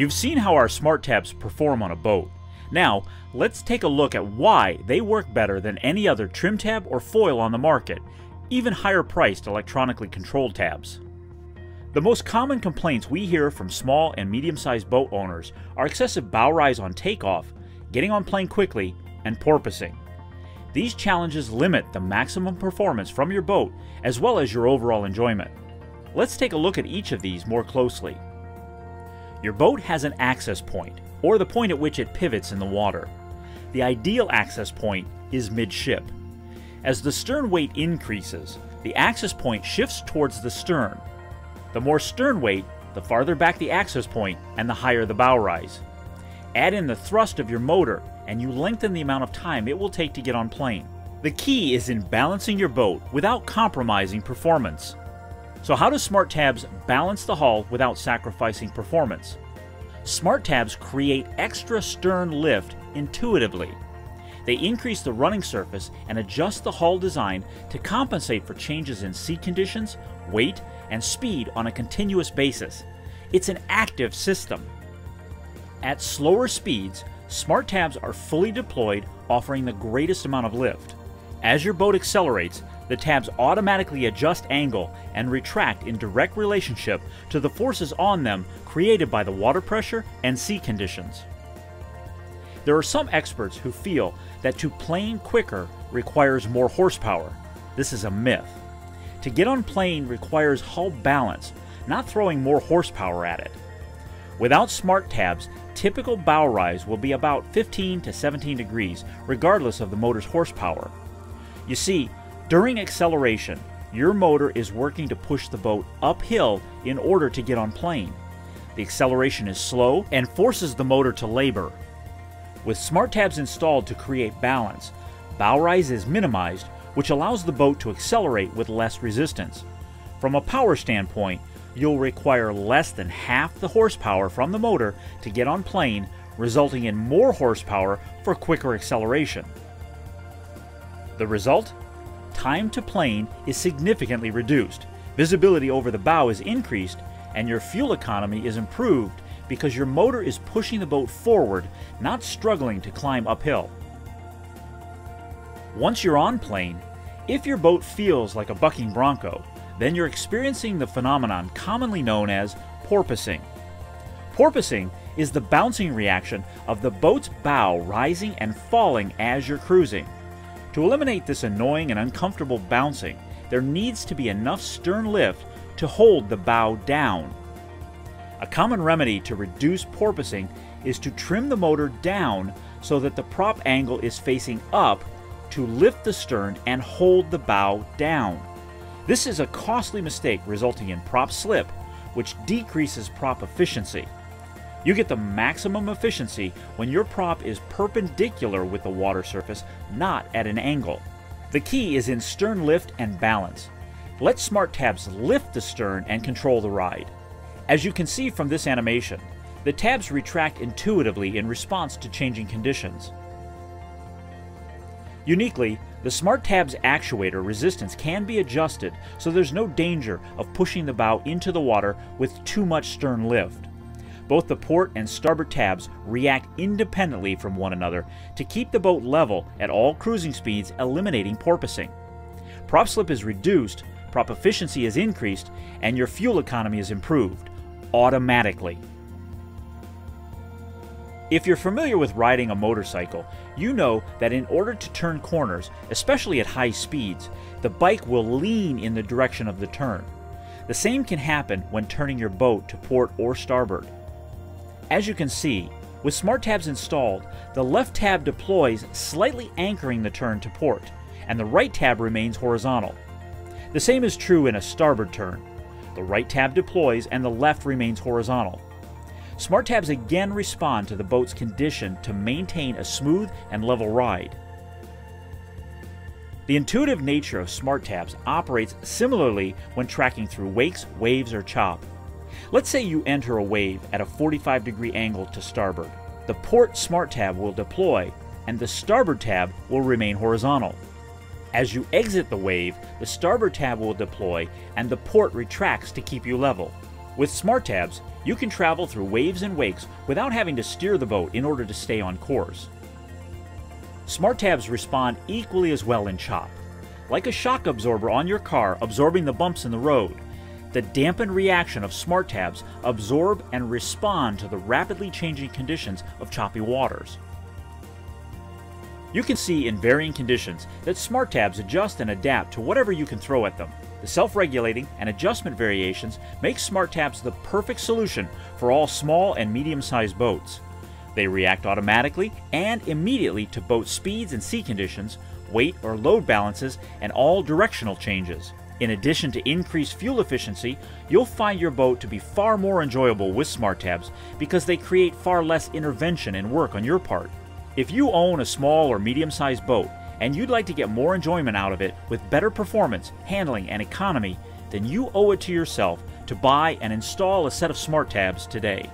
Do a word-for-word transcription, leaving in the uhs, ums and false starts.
You've seen how our smart tabs perform on a boat. Now, let's take a look at why they work better than any other trim tab or foil on the market, even higher priced electronically controlled tabs. The most common complaints we hear from small and medium-sized boat owners are excessive bow rise on takeoff, getting on plane quickly, and porpoising. These challenges limit the maximum performance from your boat as well as your overall enjoyment. Let's take a look at each of these more closely. Your boat has an access point, or the point at which it pivots in the water. The ideal access point is midship. As the stern weight increases, the access point shifts towards the stern. The more stern weight, the farther back the access point and the higher the bow rise. Add in the thrust of your motor and you lengthen the amount of time it will take to get on plane. The key is in balancing your boat without compromising performance. So how do Smart Tabs balance the hull without sacrificing performance? Smart Tabs create extra stern lift intuitively. They increase the running surface and adjust the hull design to compensate for changes in sea conditions, weight, and speed on a continuous basis. It's an active system. At slower speeds, Smart Tabs are fully deployed, offering the greatest amount of lift. As your boat accelerates, the tabs automatically adjust angle and retract in direct relationship to the forces on them created by the water pressure and sea conditions. There are some experts who feel that to plane quicker requires more horsepower. This is a myth. To get on plane requires hull balance, not throwing more horsepower at it. Without Smart Tabs, typical bow rise will be about fifteen to seventeen degrees, regardless of the motor's horsepower. You see, during acceleration, your motor is working to push the boat uphill in order to get on plane. The acceleration is slow and forces the motor to labor. With Smart Tabs installed to create balance, bow rise is minimized, which allows the boat to accelerate with less resistance. From a power standpoint, you'll require less than half the horsepower from the motor to get on plane, resulting in more horsepower for quicker acceleration. The result? Time to plane is significantly reduced, visibility over the bow is increased, and your fuel economy is improved because your motor is pushing the boat forward, not struggling to climb uphill. Once you're on plane, if your boat feels like a bucking bronco, then you're experiencing the phenomenon commonly known as porpoising. Porpoising is the bouncing reaction of the boat's bow rising and falling as you're cruising. To eliminate this annoying and uncomfortable bouncing, there needs to be enough stern lift to hold the bow down. A common remedy to reduce porpoising is to trim the motor down so that the prop angle is facing up to lift the stern and hold the bow down. This is a costly mistake resulting in prop slip, which decreases prop efficiency. You get the maximum efficiency when your prop is perpendicular with the water surface, not at an angle. The key is in stern lift and balance. Let Smart Tabs lift the stern and control the ride. As you can see from this animation, the tabs retract intuitively in response to changing conditions. Uniquely, the Smart Tabs actuator resistance can be adjusted so there's no danger of pushing the bow into the water with too much stern lift. Both the port and starboard tabs react independently from one another to keep the boat level at all cruising speeds, eliminating porpoising. Prop slip is reduced, prop efficiency is increased, and your fuel economy is improved automatically. If you're familiar with riding a motorcycle, you know that in order to turn corners, especially at high speeds, the bike will lean in the direction of the turn. The same can happen when turning your boat to port or starboard. As you can see, with Smart Tabs installed, the left tab deploys, slightly anchoring the turn to port, and the right tab remains horizontal. The same is true in a starboard turn. The right tab deploys and the left remains horizontal. Smart Tabs again respond to the boat's condition to maintain a smooth and level ride. The intuitive nature of Smart Tabs operates similarly when tracking through wakes, waves, or chop. Let's say you enter a wave at a forty-five degree angle to starboard. The port Smart Tab will deploy and the starboard tab will remain horizontal. As you exit the wave, the starboard tab will deploy and the port retracts to keep you level. With SmartTabs, you can travel through waves and wakes without having to steer the boat in order to stay on course. SmartTabs respond equally as well in chop. Like a shock absorber on your car absorbing the bumps in the road, the dampened reaction of SmartTabs absorb and respond to the rapidly changing conditions of choppy waters. You can see in varying conditions that SmartTabs adjust and adapt to whatever you can throw at them. The self-regulating and adjustment variations make SmartTabs the perfect solution for all small and medium-sized boats. They react automatically and immediately to boat speeds and sea conditions, weight or load balances, and all directional changes. In addition to increased fuel efficiency, you'll find your boat to be far more enjoyable with SmartTabs because they create far less intervention and work on your part. If you own a small or medium-sized boat and you'd like to get more enjoyment out of it with better performance, handling, and economy, then you owe it to yourself to buy and install a set of SmartTabs today.